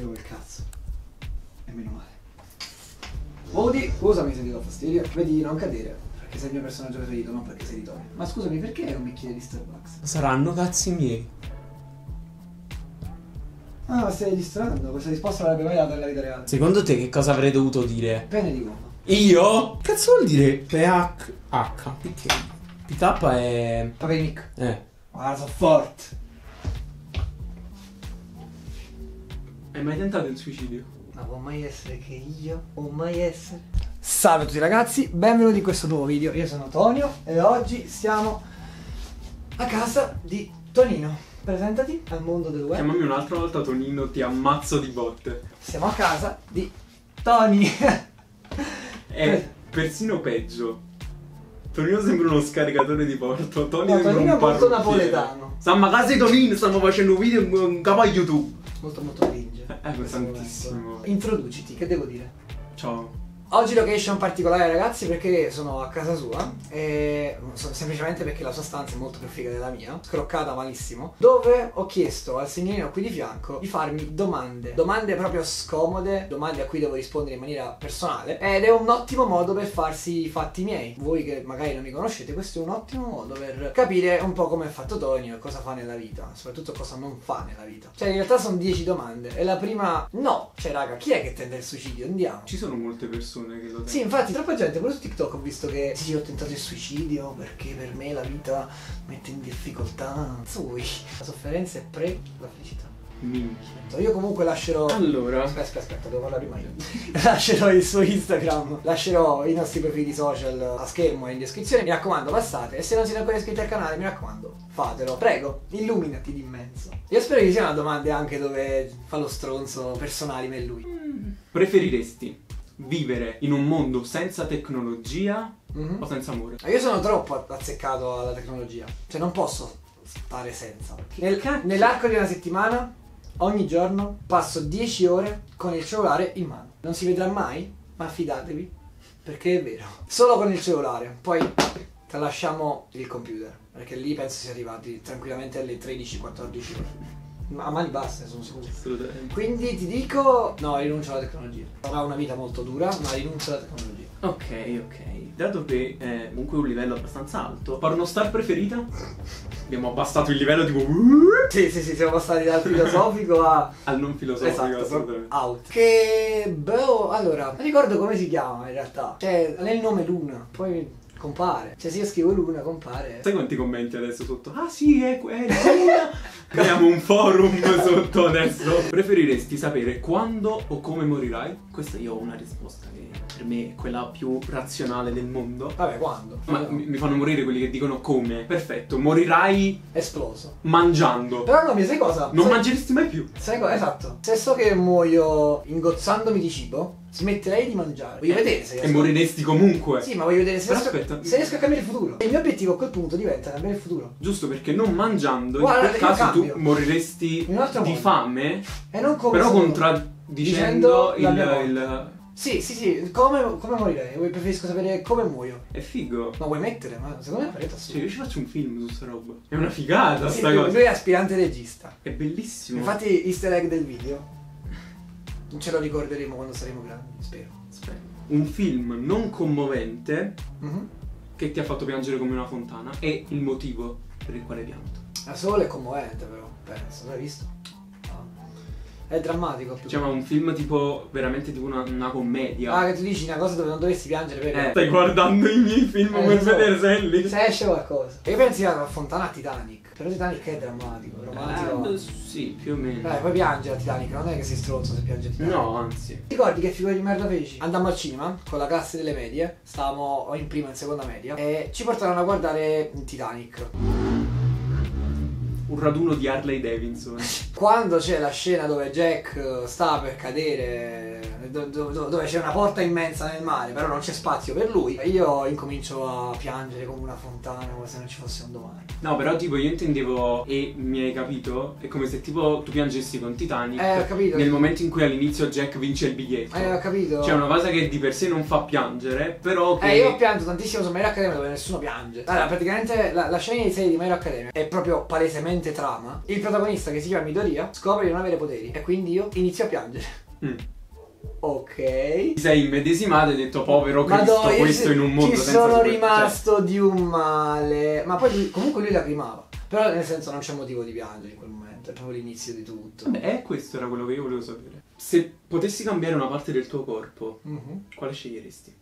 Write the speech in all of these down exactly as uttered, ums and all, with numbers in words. Io quel cazzo. E meno male. Modi, scusami se ti do fastidio. Vedi di non cadere. Perché sei il mio personaggio preferito, non perché sei di Tony. Ma scusami, perché non mi chiedi di Starbucks? Saranno cazzi miei. Ah, ma stai registrando? Questa risposta l'avrebbe variata nella vita reale. Secondo te che cosa avrei dovuto dire? Pene di gomma. Io? Cazzo vuol dire P H? Perché? P T A P è... Paperinik. Eh. Guarda, sono forte. Hai mai tentato il suicidio? Ma può mai essere che io? Può mai essere? Salve a tutti ragazzi, benvenuti in questo nuovo video. Io sono Tonio e oggi siamo a casa di Tonino. Presentati al mondo del web. Chiamami un'altra volta Tonino, ti ammazzo di botte. Siamo a casa di Tony. È persino peggio. Tonino sembra uno scaricatore di porto. Tony no, sembra Tonino un porto napoletano. Stiamo a casa di Tonino, stiamo facendo un video in capo a YouTube. Molto molto cringe. Eh, eh tantissimo. Momento. Introduciti, che devo dire? Ciao. Oggi location particolare ragazzi, perché sono a casa sua e semplicemente perché la sua stanza è molto più figa della mia, scroccata malissimo, dove ho chiesto al signorino qui di fianco di farmi domande, domande proprio scomode, domande a cui devo rispondere in maniera personale, ed è un ottimo modo per farsi i fatti miei. Voi che magari non mi conoscete, questo è un ottimo modo per capire un po' come è fatto Tonio e cosa fa nella vita, soprattutto cosa non fa nella vita. Cioè in realtà sono dieci domande e la prima no, cioè raga, chi è che tende al suicidio? Andiamo. Ci sono molte persone che lo... Sì, infatti troppa gente, pure su TikTok ho visto che sì, ho tentato il suicidio perché per me la vita mette in difficoltà. Sui. La sofferenza è pre la felicità. Minchia. Io comunque lascerò... Allora... Aspetta, aspetta, aspetta, devo parlare prima io. Lascerò il suo Instagram, lascerò i nostri profili social a schermo e in descrizione. Mi raccomando, passate. E se non siete ancora iscritti al canale, mi raccomando, fatelo. Prego, illuminati d'immenso. Io spero che ci siano domande anche dove fa lo stronzo personali me e lui. Mm. Preferiresti vivere in un mondo senza tecnologia mm-hmm. o senza amore? Io sono troppo azzeccato alla tecnologia. Cioè non posso stare senza. Nel, Nell'arco di una settimana, ogni giorno, passo dieci ore con il cellulare in mano. Non si vedrà mai, ma fidatevi, perché è vero. Solo con il cellulare. Poi tralasciamo il computer, perché lì penso sia arrivati tranquillamente alle tredici quattordici ore. A mani basse, sono sicuro. Assolutamente. Quindi ti dico, no, rinuncio alla tecnologia. Sarà una vita molto dura, ma rinuncio alla tecnologia. Ok, ok. Dato che è comunque un livello abbastanza alto, pornostar preferita? Abbiamo abbassato il livello tipo... Sì, sì, sì, siamo passati dal filosofico a... al non filosofico, esatto, assolutamente. Out. Che... boh, allora, non ricordo come si chiama in realtà. Cioè, nel nome Luna, poi... compare. Cioè se io scrivo Luna compare. Sai quanti commenti adesso sotto? Ah sì, è quella. Abbiamo un forum sotto adesso. Preferiresti sapere quando o come morirai? Questa io ho una risposta che per me è quella più razionale del mondo. Vabbè, quando? Ma no. Mi fanno morire quelli che dicono come. Perfetto, morirai esploso. Mangiando. Però no, mi sai cosa? Non se... mangeresti mai più. Sai cosa? Esatto. Se so che muoio ingozzandomi di cibo, smetterei di mangiare. Voglio eh, vedere se... E riesco... moriresti comunque. Sì, ma voglio vedere se... Però riesco... aspetta. Se riesco a cambiare il futuro. E il mio obiettivo a quel punto diventa cambiare il futuro. Giusto, perché non mangiando, guarda, in quel caso cambio. Tu moriresti di mondo. Fame. E non come... Però contraddicendo il... il... Sì, sì, sì, come, come morirei? Preferisco sapere come muoio. È figo. Ma vuoi mettere? Ma secondo me è paretto assurdo. Cioè, io ci faccio un film su sta roba. È una figata, sì, sta lui, cosa. Lui è aspirante regista. È bellissimo. Infatti, easter egg del video. Non ce lo ricorderemo quando saremo grandi, spero. Spero. Un film non commovente mm-hmm. che ti ha fatto piangere come una fontana e il motivo per il quale pianto. La sola è commovente, però, penso. L'hai visto? È drammatico più. Cioè ma un film tipo veramente tipo una, una commedia. Ah, che tu dici una cosa dove non dovresti piangere perché... eh, stai guardando i miei film eh, per so, vedere se è lì. Se esce qualcosa. Io pensi alla Fontana Titanic. Però Titanic è drammatico, romantico. Eh, sì, più o meno. Eh, puoi piangere a Titanic, non è che sei stronzo se piangi a Titanic. No, anzi. Ti ricordi che figura di merda feci? Andammo al cinema con la classe delle medie. Stavamo in prima e in seconda media. E ci portarono a guardare Titanic. Un raduno di Harley Davidson. Quando c'è la scena dove Jack sta per cadere, do, do, do, dove c'è una porta immensa nel mare, però non c'è spazio per lui, io incomincio a piangere come una fontana, come se non ci fosse un domani. No, però tipo io intendevo, e mi hai capito, è come se tipo tu piangessi con Titanic eh, ho capito, nel momento in cui all'inizio Jack vince il biglietto. Eh, ho capito. Cioè una cosa che di per sé non fa piangere, però che... Eh, io ho pianto tantissimo su My Hero Academia dove nessuno piange. Allora, praticamente la, la scena iniziale di My Hero Academia è proprio palesemente semplicemente trama, il protagonista, che si chiama Midoria, scopre di non avere poteri e quindi io inizio a piangere. Mm. Ok. Ti sei immedesimato e hai detto povero Cristo, Madonna, questo in un mondo senza... Ci sono rimasto, cioè, di un male. Ma poi lui, comunque lui lacrimava. Però nel senso non c'è motivo di piangere in quel momento, è proprio l'inizio di tutto. Beh, questo era quello che io volevo sapere. Se potessi cambiare una parte del tuo corpo, mm-hmm, quale sceglieresti?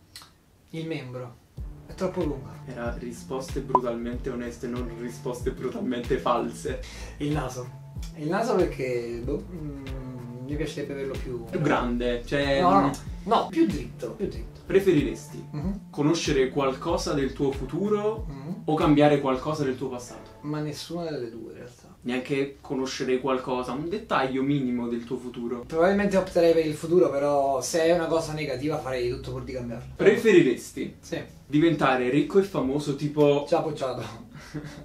Il membro. È troppo lunga. Era risposte brutalmente oneste, non risposte brutalmente false. Il naso. Il naso perché... Boh, mm, mi piacerebbe averlo più... Più grande, cioè... No, no, no, no, più dritto, più dritto. Preferiresti mm-hmm conoscere qualcosa del tuo futuro mm-hmm o cambiare qualcosa del tuo passato? Ma nessuna delle due, in realtà. Neanche conoscere qualcosa, un dettaglio minimo del tuo futuro? Probabilmente opterei per il futuro, però se è una cosa negativa farei di tutto pur di cambiarla. Preferiresti? Sì. Diventare ricco e famoso tipo... Ciao Pocciato.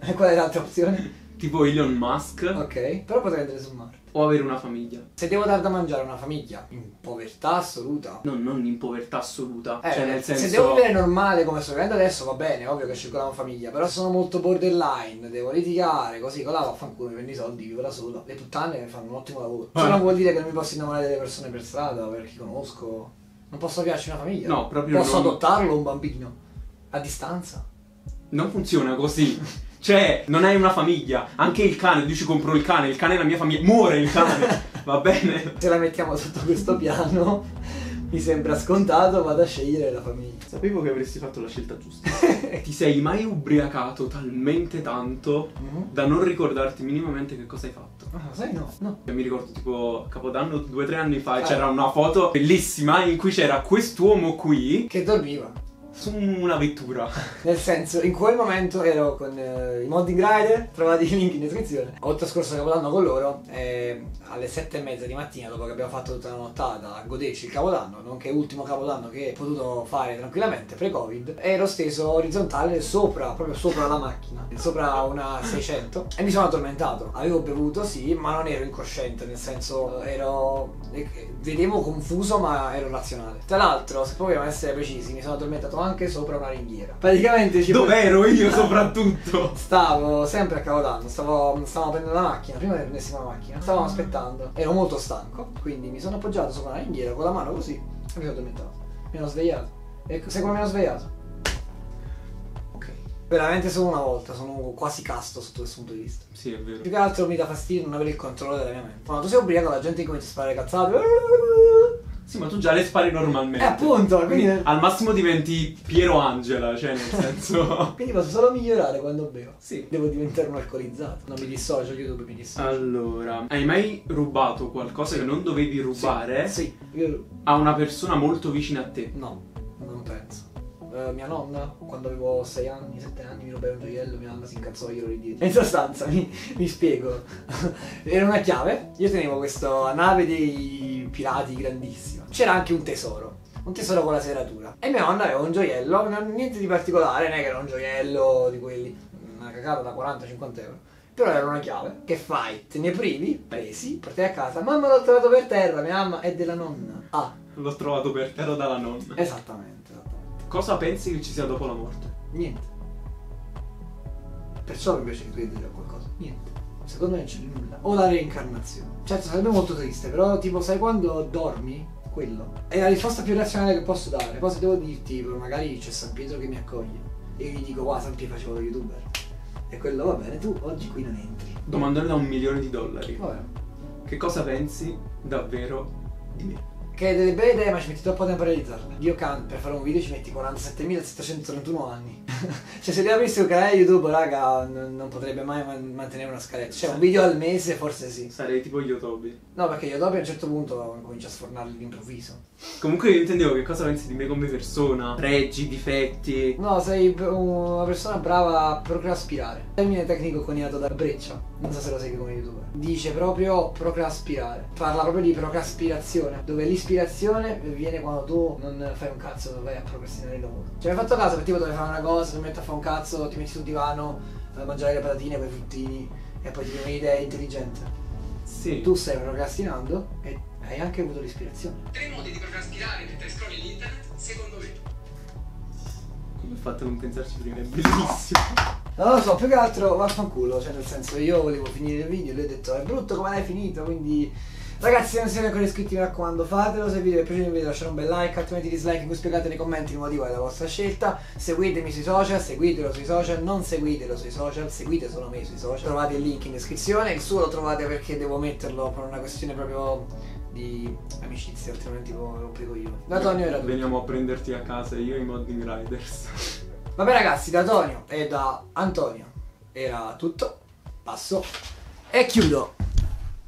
E qual è l'altra opzione? Tipo Elon Musk. Ok, però potrei andare su Marte. O avere una famiglia. Se devo dar da mangiare a una famiglia, in povertà assoluta. No, non in povertà assoluta. Eh, cioè nel senso... Se devo vivere normale come sto vivendo adesso va bene, ovvio che scelgo una famiglia. Però sono molto borderline, devo litigare, così, con la vaffanculo, mi prendo i soldi, vivo da sola. Le puttane fanno un ottimo lavoro. Cioè non vuol dire che non mi posso innamorare delle persone per strada, per chi conosco. Non posso piacerci una famiglia. No, proprio posso non... adottarlo un bambino. A distanza. Non funziona così. Cioè, non hai una famiglia, anche il cane, dici compro il cane, il cane è la mia famiglia, muore il cane, va bene? Se la mettiamo sotto questo piano, mi sembra scontato, vado a scegliere la famiglia. Sapevo che avresti fatto la scelta giusta. Ti sei mai ubriacato talmente tanto mm-hmm da non ricordarti minimamente che cosa hai fatto? Ah, sai no, no. Io mi ricordo tipo Capodanno due o tre anni fa, ah, c'era una foto bellissima in cui c'era quest'uomo qui che dormiva su una vettura. Nel senso, in quel momento ero con eh, i Modding Rider, trovate i link in descrizione. Ho trascorso il Capodanno con loro e alle sette e mezza di mattina, dopo che abbiamo fatto tutta la nottata a goderci il Capodanno, nonché ultimo Capodanno che ho potuto fare tranquillamente pre-Covid, ero steso orizzontale sopra, proprio sopra la macchina, sopra una seicento, e mi sono addormentato. Avevo bevuto sì, ma non ero incosciente, nel senso ero... vedevo confuso ma ero razionale. Tra l'altro, se vogliamo essere precisi, mi sono addormentato anche sopra una ringhiera. Praticamente ci... Dov'ero io soprattutto? Stavo sempre a Capodanno, stavo, stavo prendendo la macchina, prima che prendessimo la macchina, stavamo aspettando, ero molto stanco, quindi mi sono appoggiato sopra una ringhiera con la mano così e mi sono addormentato. Mi sono svegliato. E sai come mi sono svegliato? Ok. Veramente solo una volta, sono quasi casto sotto questo punto di vista. Sì, è vero. Più che altro mi dà fastidio non avere il controllo della mia mente. Quando tu sei ubriaco la gente comincia a sparare cazzate. Sì, ma tu già le spari normalmente. Eh, appunto, quindi... quindi al massimo diventi Piero Angela, cioè nel senso... Quindi posso solo migliorare quando bevo. Sì. Devo diventare un alcolizzato. Non mi dissocio, YouTube mi dissocio. Allora, hai mai rubato qualcosa sì che non dovevi rubare? Sì, sì. Io... a una persona molto vicina a te? No, non penso. Uh, mia nonna, quando avevo sei anni, sette anni, mi rubava un gioiello, mia nonna si incazzò, io lo ridiedi. In sostanza, mi, mi spiego. Era una chiave, io tenevo questa nave dei pirati grandissima. C'era anche un tesoro, un tesoro con la serratura. E mia nonna aveva un gioiello, niente di particolare, non è che era un gioiello di quelli, una cagata da quaranta cinquanta euro. Però era una chiave, che fai? Te ne privi, presi, portai a casa, mamma l'ho trovato per terra, mia mamma è della nonna. Ah. L'ho trovato per terra dalla nonna. Esattamente, esattamente. Cosa pensi che ci sia dopo la morte? Niente. Perciò mi piace credere a qualcosa. Niente. Secondo me non c'è nulla. O la reincarnazione. Certo, sarebbe molto triste, però tipo, sai quando dormi? Quello. È la risposta più razionale che posso dare. Cosa devo dirti? Magari c'è San Pietro che mi accoglie. E io gli dico, wow, San Pietro facevo lo youtuber. E quello, va bene, tu oggi qui non entri. Domandone da un milione di dollari. Vabbè. Che cosa pensi davvero di me? Che è delle belle idee ma ci metti troppo tempo a realizzarle. Io canto, per fare un video ci metti quarantasettemilasettecentotrentuno anni. Cioè se ti aprissi un canale YouTube, raga, non potrebbe mai man mantenere una scaletta. Cioè un video al mese forse sì. Sarei tipo Yotobi. No, perché Yotobi a un certo punto comincia a sfornarli d'improvviso. Comunque io intendevo che cosa pensi di me come persona. Pregi, difetti. No, sei una persona brava a procraspirare. Termine tecnico coniato da Breccia, non so se lo segui come youtuber. Dice proprio procraspirare. Parla proprio di procraspirazione, dove lì l'ispirazione viene quando tu non fai un cazzo, vai a procrastinare il lavoro. Cioè mi hai fatto caso che tipo dovevi fare una cosa, ti metti a fare un cazzo, ti metti sul divano a mangiare le patatine con i fruttini e poi ti viene un'idea intelligente. Sì. Tu stai procrastinando e hai anche avuto l'ispirazione. Tre modi di procrastinare mentre scrolli in internet, secondo me. Come ho fatto a non pensarci prima? È bellissimo. Non lo so, più che altro vaffanculo, cioè nel senso io volevo finire il video e lui ha detto è brutto come l'hai finito, quindi ragazzi se non siete ancora iscritti mi raccomando fatelo, se il video vi è piaciuto vi lasciate un bel like, altrimenti dislike in cui spiegate nei commenti il motivo della vostra scelta, seguitemi sui social, seguitelo sui social, non seguitelo sui social, seguite solo me sui social, trovate il link in descrizione, il suo lo trovate perché devo metterlo per una questione proprio di amicizia, altrimenti lo rompico io. Da Tonio era tutto. Veniamo a prenderti a casa io e i Modding Riders. Vabbè ragazzi, da Tonio e da Antonio era tutto, passo e chiudo.